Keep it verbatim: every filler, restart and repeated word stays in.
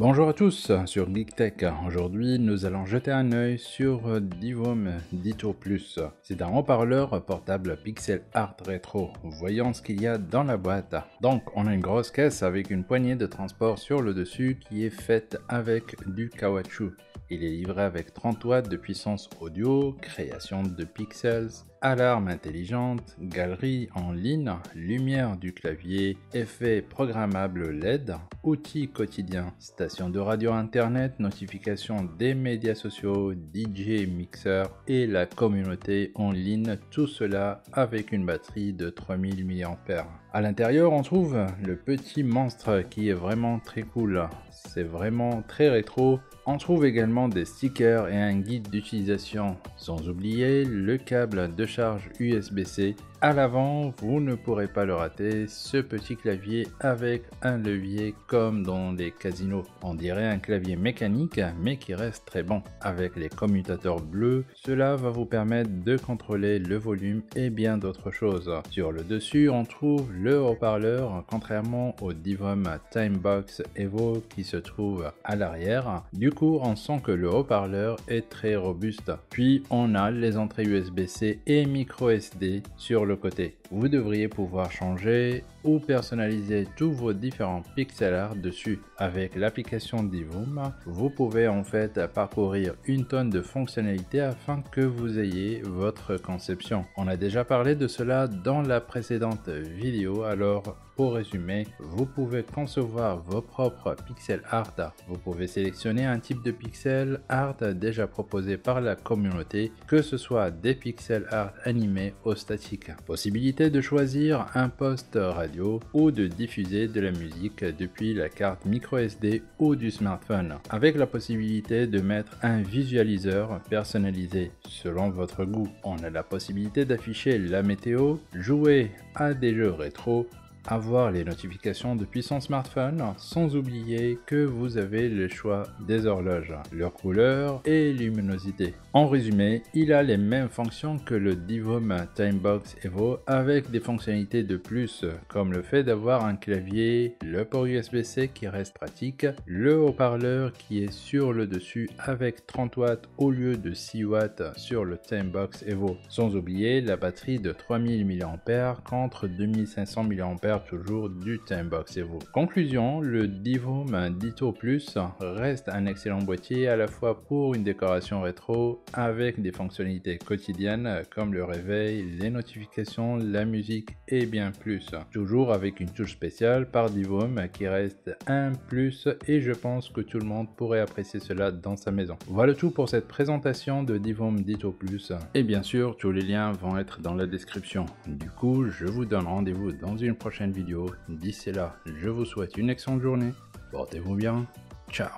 Bonjour à tous sur GeekTech. Aujourd'hui, nous allons jeter un œil sur Divoom Ditoo Plus. C'est un haut-parleur portable pixel art rétro. Voyons ce qu'il y a dans la boîte. Donc, on a une grosse caisse avec une poignée de transport sur le dessus qui est faite avec du caoutchouc. Il est livré avec trente watts de puissance audio, création de pixels, alarme intelligente, galerie en ligne, lumière du clavier, effet programmable L E D, outils quotidiens, station de radio internet, notification des médias sociaux, D J mixeur et la communauté en ligne, tout cela avec une batterie de trois mille milliampères heure. À l'intérieur, on trouve le petit monstre qui est vraiment très cool, c'est vraiment très rétro. On trouve également des stickers et un guide d'utilisation, sans oublier le câble de charge U S B C. À l'avant, vous ne pourrez pas le rater, ce petit clavier avec un levier comme dans les casinos. On dirait un clavier mécanique mais qui reste très bon. Avec les commutateurs bleus, cela va vous permettre de contrôler le volume et bien d'autres choses. Sur le dessus, on trouve le haut-parleur, contrairement au Divoom Timebox Evo qui se trouve à l'arrière. Du coup, on sent que le haut-parleur est très robuste. Puis on a les entrées U S B C et micro S D sur le côté. Vous devriez pouvoir changer ou personnaliser tous vos différents pixel art dessus. Avec l'application Divoom, vous pouvez en fait parcourir une tonne de fonctionnalités afin que vous ayez votre conception. On a déjà parlé de cela dans la précédente vidéo, alors pour résumer, vous pouvez concevoir vos propres pixel art. Vous pouvez sélectionner un type de pixel art déjà proposé par la communauté, que ce soit des pixel art animés ou statiques. Possibilité de choisir un poste radio ou de diffuser de la musique depuis la carte micro S D ou du smartphone, avec la possibilité de mettre un visualiseur personnalisé selon votre goût. On a la possibilité d'afficher la météo, jouer à des jeux rétro, avoir les notifications depuis son smartphone, sans oublier que vous avez le choix des horloges, leur couleur et luminosité. En résumé, il a les mêmes fonctions que le Divoom Timebox Evo, avec des fonctionnalités de plus comme le fait d'avoir un clavier, le port U S B C qui reste pratique, le haut-parleur qui est sur le dessus avec trente watts au lieu de six watts sur le Timebox Evo, sans oublier la batterie de trois mille milliampères heure contre deux mille cinq cents milliampères heure toujours du Timebox Evo. Conclusion, le Divoom Ditoo Plus reste un excellent boîtier à la fois pour une décoration rétro avec des fonctionnalités quotidiennes comme le réveil, les notifications, la musique et bien plus. Toujours avec une touche spéciale par Divoom qui reste un plus et je pense que tout le monde pourrait apprécier cela dans sa maison. Voilà tout pour cette présentation de Divoom Ditoo Plus et bien sûr tous les liens vont être dans la description. Du coup, je vous donne rendez-vous dans une prochaine vidéo. D'ici là, je vous souhaite une excellente journée, portez-vous bien, ciao.